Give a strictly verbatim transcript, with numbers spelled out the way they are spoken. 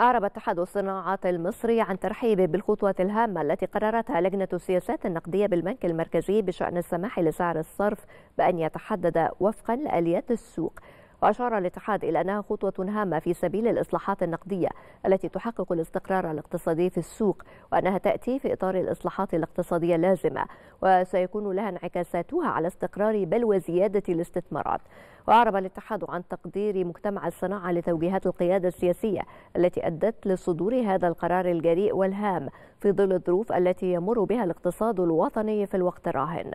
أعرب اتحاد الصناعات المصري عن ترحيبه بالخطوة الهامة التي قررتها لجنة السياسات النقدية بالبنك المركزي بشأن السماح لسعر الصرف بأن يتحدد وفقا لآليات السوق. وأشار الاتحاد إلى أنها خطوة هامة في سبيل الإصلاحات النقدية التي تحقق الاستقرار الاقتصادي في السوق، وأنها تأتي في إطار الإصلاحات الاقتصادية اللازمة وسيكون لها انعكاساتها على استقرار بل وزيادة الاستثمارات. وأعرب الاتحاد عن تقدير مجتمع الصناعة لتوجيهات القيادة السياسية التي أدت لصدور هذا القرار الجريء والهام في ظل الظروف التي يمر بها الاقتصاد الوطني في الوقت الراهن.